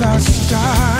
without stars.